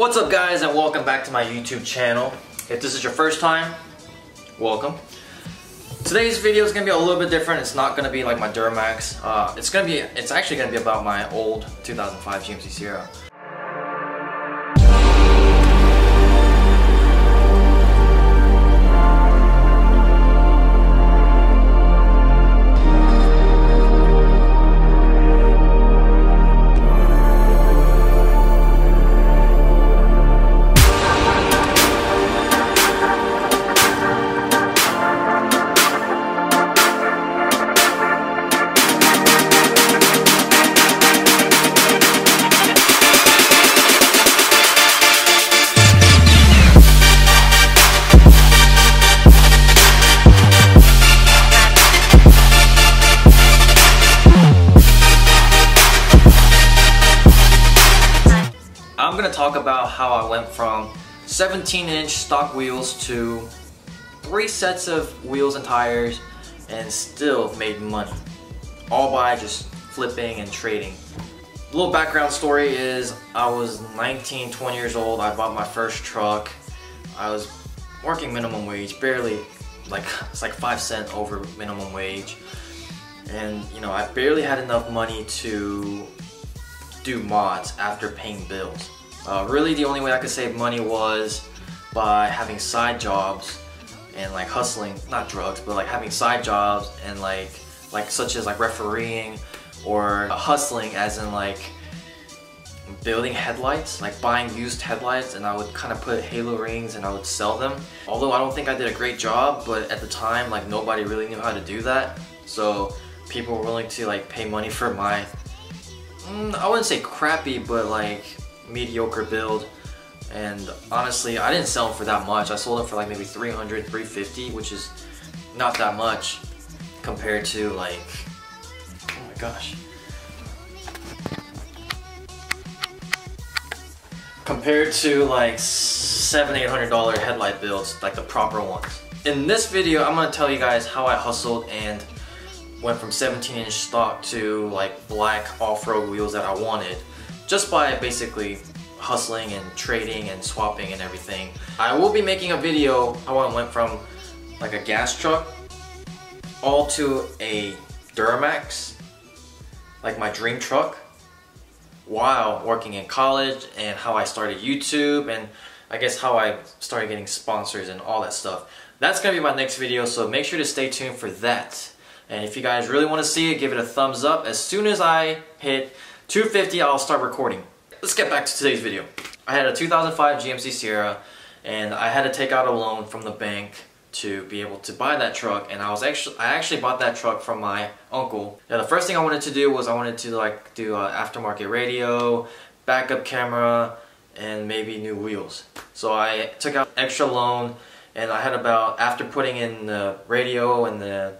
What's up guys, and welcome back to my YouTube channel. If this is your first time, welcome. Today's video is going to be a little bit different. It's not going to be like my Duramax. It's actually going to be about my old 2005 GMC Sierra. Talk about how I went from 17-inch stock wheels to 3 sets of wheels and tires and still made money, all by just flipping and trading. A little background story is I was 19, 20 years old. I bought my first truck. I was working minimum wage, barely, like it's like 5 cents over minimum wage, and you know, I barely had enough money to do mods after paying bills. Really the only way I could save money was by having side jobs and like hustling, not drugs, but like having side jobs and like such as like refereeing or hustling, as in like building headlights, like buying used headlights, and I would kind of put halo rings and I would sell them. Although I don't think I did a great job, but at the time like nobody really knew how to do that, so people were willing to like pay money for my, I wouldn't say crappy, but like mediocre build. And honestly, I didn't sell them for that much. I sold them for like maybe 300, 350, which is not that much compared to like, oh my gosh, compared to like $700-800 headlight builds, like the proper ones. In this video, I'm gonna tell you guys how I hustled and went from 17-inch stock to like black off-road wheels that I wanted, just by basically hustling and trading and swapping and everything. I will be making a video how I went from like a gas truck all to a Duramax, like my dream truck, while working in college, and how I started YouTube, and I guess how I started getting sponsors and all that stuff. That's gonna be my next video, so make sure to stay tuned for that. And if you guys really wanna see it, give it a thumbs up. As soon as I hit 250, I'll start recording. Let's get back to today's video. I had a 2005 GMC Sierra, and I had to take out a loan from the bank to be able to buy that truck, and I actually bought that truck from my uncle. Now the first thing I wanted to do was I wanted to like do aftermarket radio, backup camera, and maybe new wheels. So I took out extra loan, and I had about, after putting in the radio and the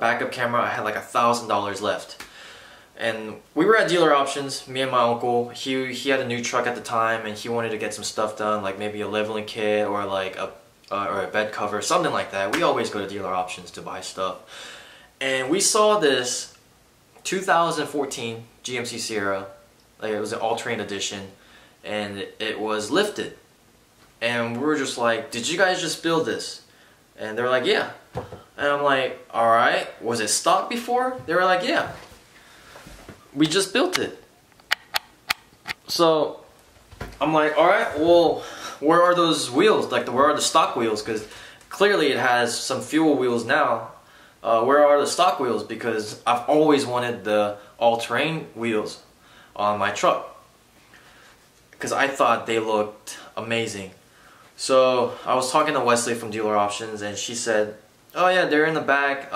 backup camera, I had like $1,000 left. And we were at Dealer Options, me and my uncle. He had a new truck at the time, and he wanted to get some stuff done, like maybe a leveling kit or like a bed cover, something like that. We always go to Dealer Options to buy stuff. And we saw this 2014 GMC Sierra, like it was an all-terrain edition, and it was lifted. And we were just like, "Did you guys just build this?" And they were like, "Yeah." And I'm like, "All right, was it stock before?" They were like, "Yeah. We just built it." So I'm like, all right, well, where are those wheels? Like, where are the stock wheels? Because clearly it has some fuel wheels now. Where are the stock wheels? Because I've always wanted the all-terrain wheels on my truck, because I thought they looked amazing. So I was talking to Wesley from Dealer Options, and she said, "Oh yeah, they're in the back.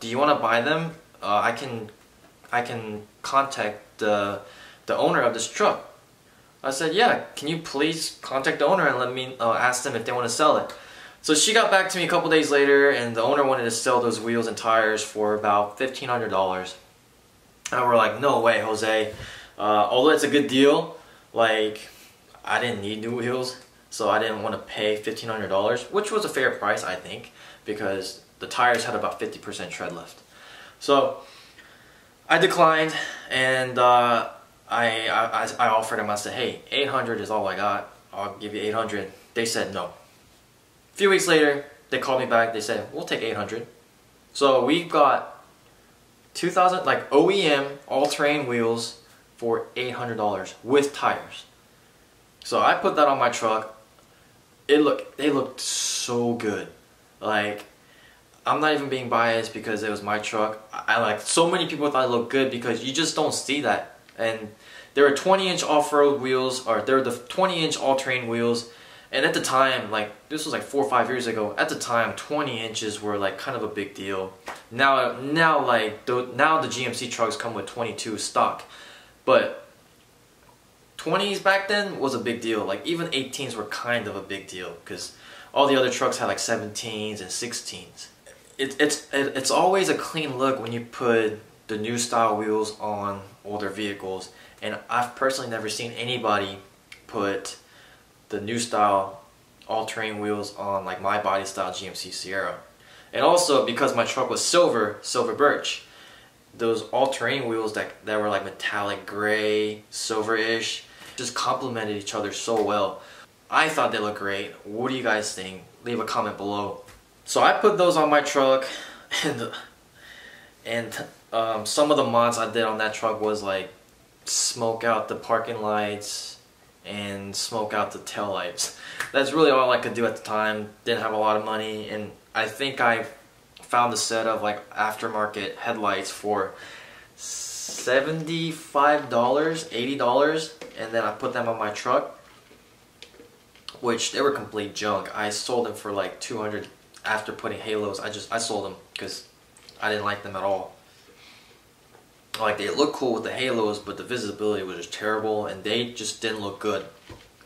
Do you want to buy them? I can contact the owner of this truck." I said, "Yeah, can you please contact the owner and let me ask them if they want to sell it?" So she got back to me a couple days later, and the owner wanted to sell those wheels and tires for about $1,500. And we're like, "No way, Jose." Although it's a good deal, like I didn't need new wheels, so I didn't want to pay $1,500, which was a fair price, I think, because the tires had about 50% tread left. So I declined, and I offered him, I said, "Hey, $800 is all I got. I'll give you 800. They said no. A few weeks later, they called me back. They said, we'll take 800. So we got 2000, like OEM all-terrain wheels for $800 with tires. So I put that on my truck. They looked so good. Like, I'm not even being biased because it was my truck. Like, so many people thought it looked good because you just don't see that. And there were 20-inch off-road wheels, or there were the 20-inch all-terrain wheels. And at the time, like, this was like 4 or 5 years ago. At the time, 20 inches were like kind of a big deal. Now the GMC trucks come with 22 stock, but 20s back then was a big deal. Like, even 18s were kind of a big deal because all the other trucks had like 17s and 16s. It's always a clean look when you put the new style wheels on older vehicles, and I've personally never seen anybody put the new style all-terrain wheels on like my body style GMC Sierra. And also because my truck was silver birch, those all-terrain wheels that were like metallic gray, silver-ish, just complemented each other so well. I thought they looked great. What do you guys think? Leave a comment below. So I put those on my truck, and some of the mods I did on that truck was like smoke out the parking lights and smoke out the taillights. That's really all I could do at the time. Didn't have a lot of money, and I think I found a set of like aftermarket headlights for $75, $80, and then I put them on my truck, which they were complete junk. I sold them for like $200 after putting halos. I sold them because I didn't like them at all. Like, they look cool with the halos, but the visibility was just terrible and they just didn't look good.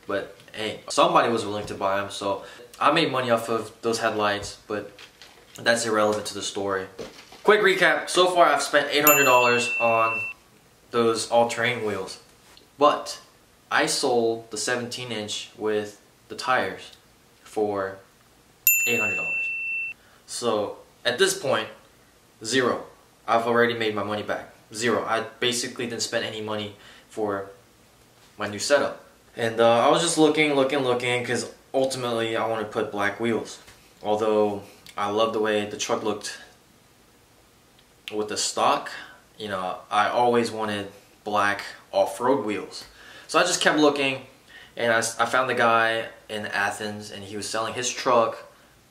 But hey, somebody was willing to buy them, so I made money off of those headlights, but that's irrelevant to the story. Quick recap, so far I've spent $800 on those all-terrain wheels, but I sold the 17-inch with the tires for $800. So at this point, zero. I've already made my money back. Zero. I basically didn't spend any money for my new setup. And I was just looking, because ultimately I want to put black wheels. Although I love the way the truck looked with the stock, you know, I always wanted black off-road wheels. So I just kept looking, and I found the guy in Athens, and he was selling his truck,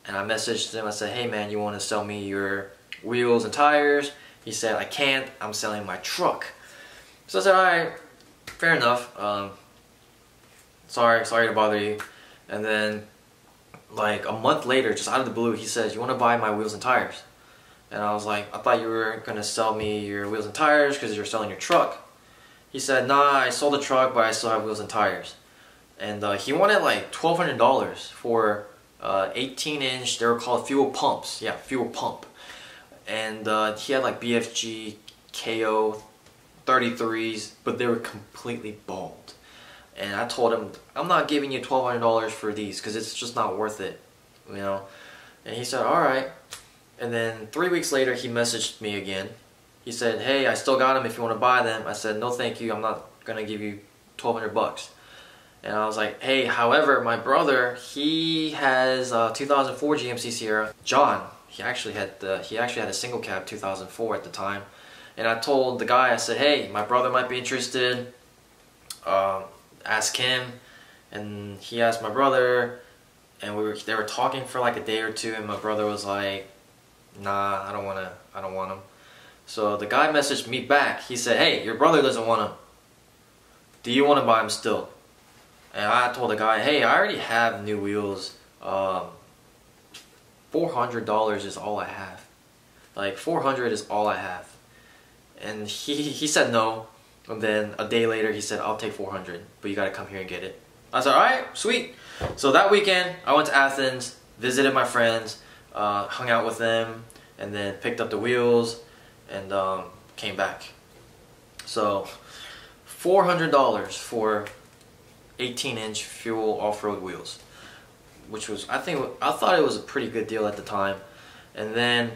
and I messaged him. I said, hey man, you want to sell me your wheels and tires? He said, I can't, I'm selling my truck. So I said, alright, fair enough, sorry to bother you. And then like a month later, just out of the blue, he says, you want to buy my wheels and tires? And I was like, I thought you were going to sell me your wheels and tires because you're selling your truck. He said, nah, I sold the truck, but I still have wheels and tires. And he wanted like $1,200 for 18-inch, they were called fuel pumps. Yeah, fuel pump. And he had like BFG KO 33s, but they were completely bald. And I told him, I'm not giving you $1,200 for these because it's just not worth it, you know. And he said, all right. And then 3 weeks later, he messaged me again. He said, hey, I still got them if you want to buy them. I said, no, thank you. I'm not going to give you $1,200. And I was like, hey, however, my brother, he has a 2004 GMC Sierra. John, he actually had a single cab 2004 at the time. And I told the guy, I said, hey, my brother might be interested. Ask him. And he asked my brother, and they were talking for like a day or two, and my brother was like, nah, I don't want him. So the guy messaged me back. He said, hey, your brother doesn't want him, do you want to buy him still? And I told the guy, hey, I already have new wheels, $400 is all I have. Like, $400 is all I have. And he said no. And then a day later, he said, I'll take $400, but you gotta come here and get it. I said, all right, sweet. So that weekend, I went to Athens, visited my friends, hung out with them, and then picked up the wheels, and came back. So $400 for 18-inch fuel off-road wheels, which was, I thought it was a pretty good deal at the time. And then,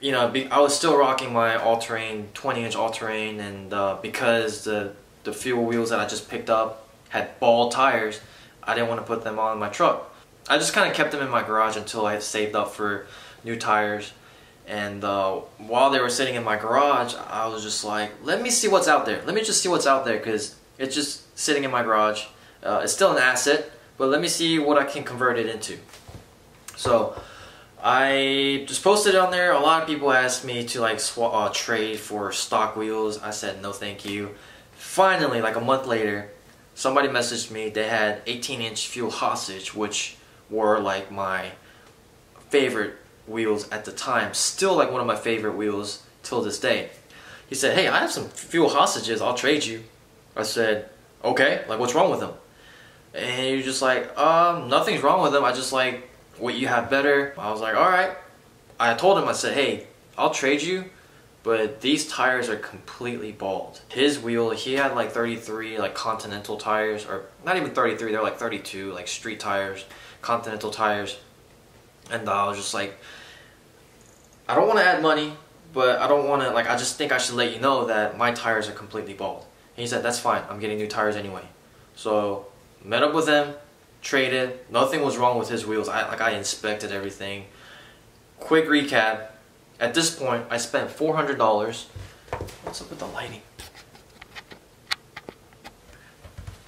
you know, I was still rocking my all-terrain, 20-inch all-terrain, and because the fuel wheels that I just picked up had bald tires, I didn't want to put them on my truck. I just kind of kept them in my garage until I had saved up for new tires. And while they were sitting in my garage, I was just like, let me see what's out there. Let me just see what's out there, because it's just sitting in my garage. It's still an asset, but let me see what I can convert it into. So I just posted it on there. A lot of people asked me to like trade for stock wheels. I said no thank you. Finally, like a month later, somebody messaged me. They had 18-inch Fuel Hostage, which were like my favorite wheels at the time. Still like one of my favorite wheels till this day. He said, hey, I have some Fuel Hostages, I'll trade you. I said, okay, like what's wrong with them? And he was just like, nothing's wrong with them, I just like what you have better. I was like, alright. I told him, I said, hey, I'll trade you, but these tires are completely bald. His wheel, he had like 33 like Continental tires, or not even 33, they're like 32 like street tires, Continental tires. And I was just like, I don't want to add money, but I don't want to, like, I just think I should let you know that my tires are completely bald. And he said, that's fine, I'm getting new tires anyway. So met up with him, traded, nothing was wrong with his wheels. I inspected everything. Quick recap, at this point I spent $400. What's up with the lighting?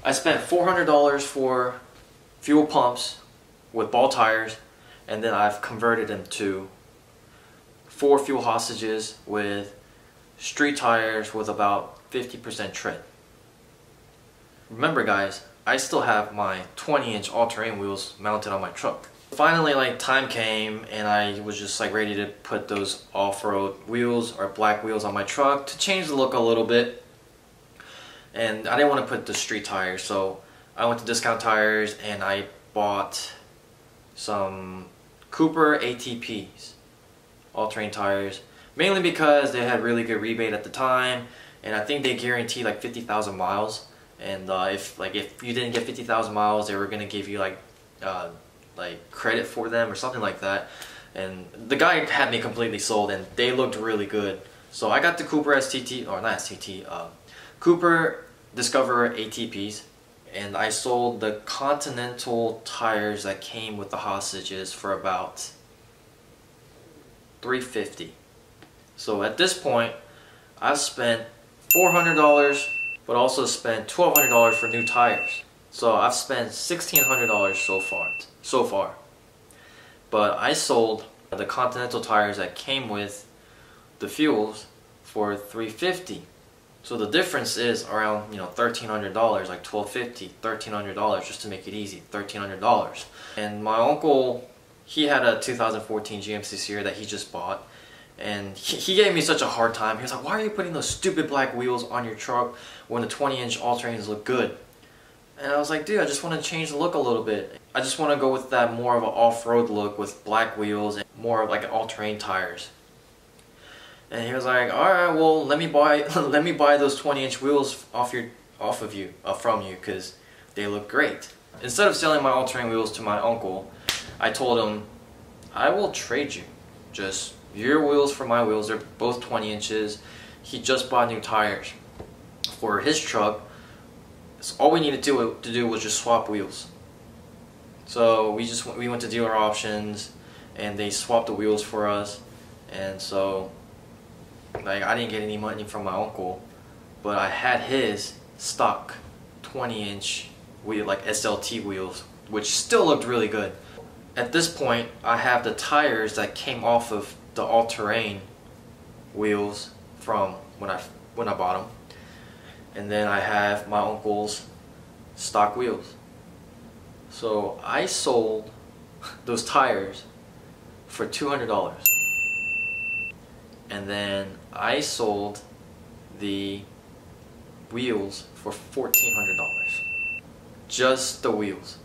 I spent $400 for fuel pumps with ball tires, and then I've converted them to 4 Fuel Hostages with street tires with about 50% tread. Remember guys, I still have my 20-inch all-terrain wheels mounted on my truck. Finally, like, time came and I was just like ready to put those off-road wheels or black wheels on my truck to change the look a little bit. And I didn't want to put the street tires, so I went to Discount Tires and I bought some Cooper ATPs, all-terrain tires, mainly because they had really good rebate at the time, and I think they guaranteed like 50,000 miles. And if you didn't get 50,000 miles, they were gonna give you like credit for them or something like that. And the guy had me completely sold, and they looked really good. So I got the Cooper Cooper Discoverer ATPs. And I sold the Continental tires that came with the Hostages for about $350. So at this point, I've spent $400, but also spent $1,200 for new tires. So I've spent $1,600 so far. But I sold the Continental tires that came with the fuels for $350. So the difference is around, you know, $1,300, like $1,250, $1,300, just to make it easy, $1,300. And my uncle, he had a 2014 GMC Sierra that he just bought, and he gave me such a hard time. He was like, why are you putting those stupid black wheels on your truck when the 20-inch all-terrains look good? And I was like, dude, I just want to change the look a little bit. I just want to go with that more of an off-road look with black wheels and more of like an all-terrain tires. And he was like, all right, well, let me buy those 20-inch wheels from you, because they look great. Instead of selling my all-terrain wheels to my uncle, I told him, I will trade you just your wheels for my wheels. They're both 20 inches. He just bought new tires for his truck. So all we needed to do was just swap wheels. So we went to Dealer Options, and they swapped the wheels for us, and so. Like, I didn't get any money from my uncle, but I had his stock 20-inch wheel, like SLT wheels, which still looked really good. At this point, I have the tires that came off of the all-terrain wheels from when I bought them, and then I have my uncle's stock wheels. So I sold those tires for $200. And then I sold the wheels for $1,400. Just the wheels.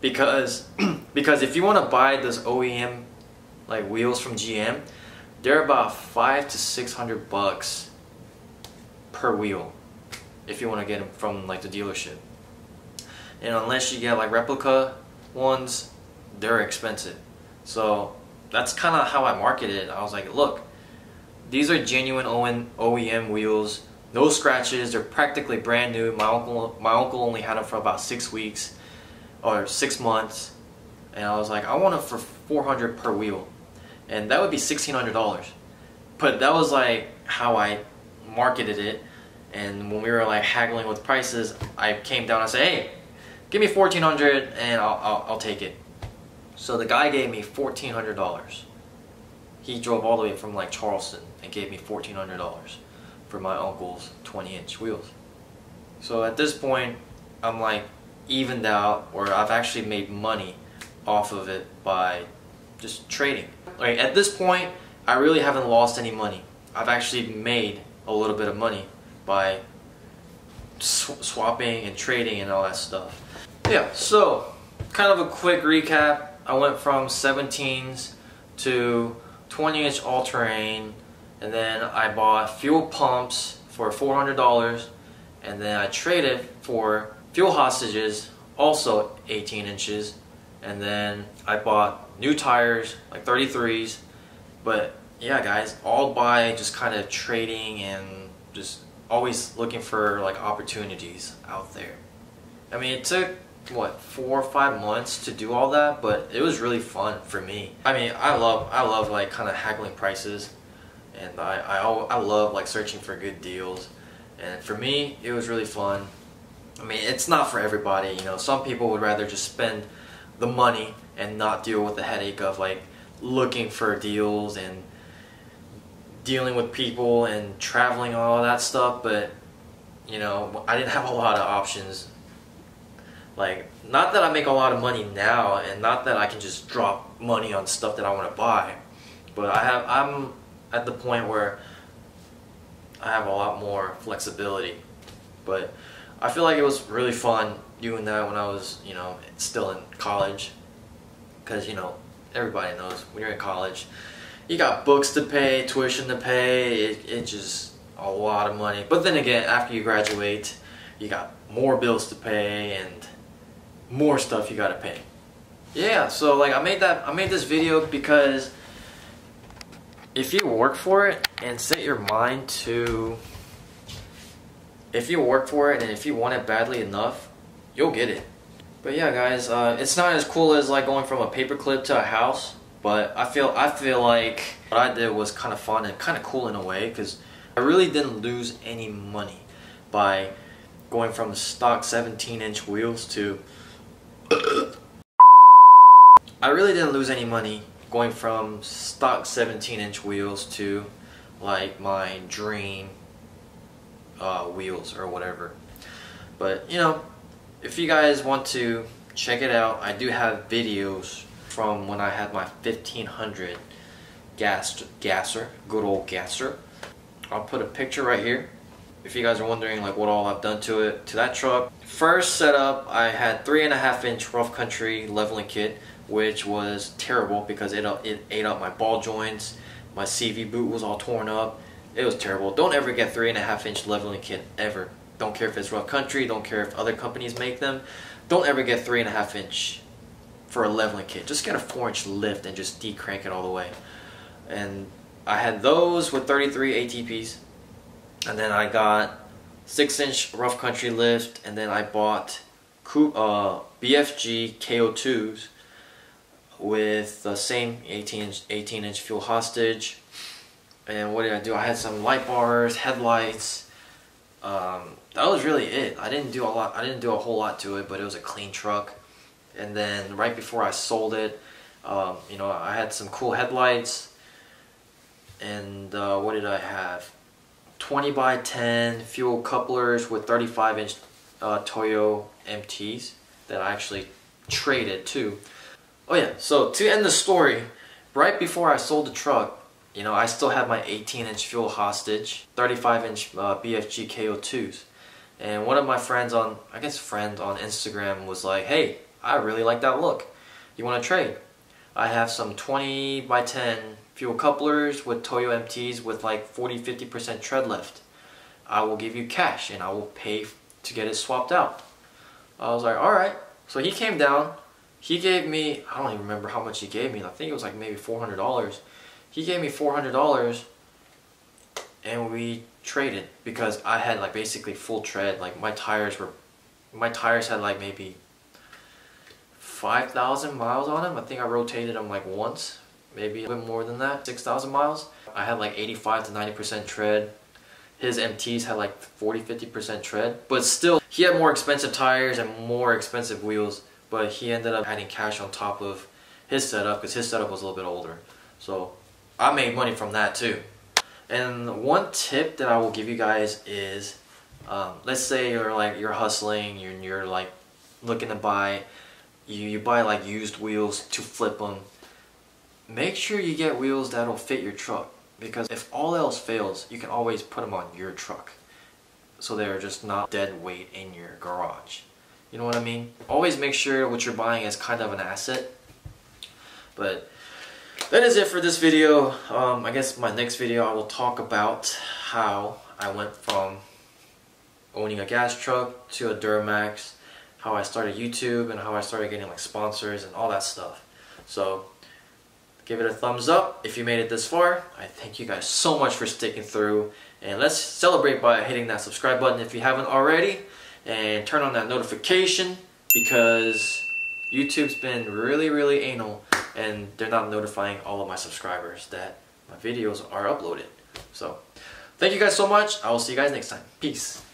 Because if you want to buy those OEM like wheels from GM, they're about $500 to $600 per wheel if you want to get them from like the dealership. And unless you get like replica ones, they're expensive. So that's kind of how I marketed it. I was like, look, these are genuine OEM wheels, no scratches, they're practically brand new. My uncle only had them for about 6 weeks. or 6 months, and I was like, I want it for $400 per wheel, and that would be $1,600. But that was like how I marketed it, and when we were like haggling with prices, I came down and said, hey, give me $1,400 and I'll take it. So the guy gave me $1,400. He drove all the way from like Charleston and gave me $1,400 for my uncle's 20-inch wheels. So at this point, I'm like evened out, or I've actually made money off of it by just trading. Like at this point, I really haven't lost any money. I've actually made a little bit of money by swapping and trading and all that stuff. Yeah, so kind of a quick recap. I went from 17s to 20-inch all-terrain, and then I bought fuel pumps for $400, and then I traded for fuel hostages, also 18 inches, and then I bought new tires, like 33s. But yeah guys, all by just kind of trading and just always looking for like opportunities out there. I mean, it took what, 4 or 5 months to do all that, but it was really fun for me. I mean, I love like kind of haggling prices, and I love like searching for good deals, and for me it was really fun. I mean, it's not for everybody, you know. Some people would rather just spend the money and not deal with the headache of like looking for deals and dealing with people and traveling, all that stuff. But you know, I didn't have a lot of options. Like, not that I make a lot of money now, and not that I can just drop money on stuff that I want to buy, but I'm at the point where I have a lot more flexibility. But I feel like it was really fun doing that when I was, you know, still in college, because, you know, everybody knows when you're in college, you got books to pay, tuition to pay, it's just a lot of money. But then again, after you graduate, you got more bills to pay and more stuff you gotta pay. Yeah, so like I made this video because if you work for it and if you want it badly enough, you'll get it. But yeah guys, it's not as cool as like going from a paperclip to a house, but I feel like what I did was kind of fun and kind of cool in a way, because I really didn't lose any money by going from stock 17-inch wheels to like my dream wheels or whatever. But you know, if you guys want to check it out, I do have videos from when I had my 1500 gasser, good old gasser. I'll put a picture right here. If you guys are wondering like what all I've done to it, to that truck. First setup, I had 3.5-inch Rough Country leveling kit, which was terrible because it ate up my ball joints. My CV boot was all torn up. It was terrible. Don't ever get 3.5-inch leveling kit, ever. Don't care if it's Rough Country, don't care if other companies make them. Don't ever get 3.5-inch for a leveling kit. Just get a 4-inch lift and just decrank it all the way. And I had those with 33 ATPs. And then I got 6-inch Rough Country lift, and then I bought BFG KO2s with the same 18-inch fuel hostage. And what did I do? I had some light bars, headlights. That was really it. I didn't do a whole lot to it, but it was a clean truck. And then right before I sold it, you know, I had some cool headlights. And what did I have? 20x10 fuel couplers with 35-inch Toyo MTs that I actually traded too. Oh yeah, so to end the story, right before I sold the truck, you know, I still had my 18-inch fuel hostage, 35-inch BFG KO2s. And one of my friends on, Instagram was like, hey, I really like that look. You want to trade? I have some 20x10 fuel couplers with Toyo MTs with like 40-50% tread lift. I will give you cash and I will pay to get it swapped out. I was like, alright. So he came down, he gave me, I don't even remember how much he gave me, I think it was like maybe $400. He gave me $400 and we traded, because I had like basically full tread. Like my tires had like maybe 5,000 miles on them. I think I rotated them like once, maybe a bit more than that, 6,000 miles. I had like 85 to 90% tread. His MTs had like 40, 50% tread. But still, he had more expensive tires and more expensive wheels, but he ended up adding cash on top of his setup because his setup was a little bit older. So I made money from that too. And one tip that I will give you guys is, let's say you're hustling, you're like looking to buy, you buy like used wheels to flip them. Make sure you get wheels that'll fit your truck, because if all else fails, you can always put them on your truck, so they're just not dead weight in your garage. You know what I mean? Always make sure what you're buying is kind of an asset. But that is it for this video. I guess my next video I will talk about how I went from owning a gas truck to a Duramax, how I started YouTube, and how I started getting like sponsors and all that stuff. So give it a thumbs up if you made it this far. I thank you guys so much for sticking through, and let's celebrate by hitting that subscribe button if you haven't already, and turn on that notification, because YouTube's been really anal, and they're not notifying all of my subscribers that my videos are uploaded. So thank you guys so much. I will see you guys next time. Peace.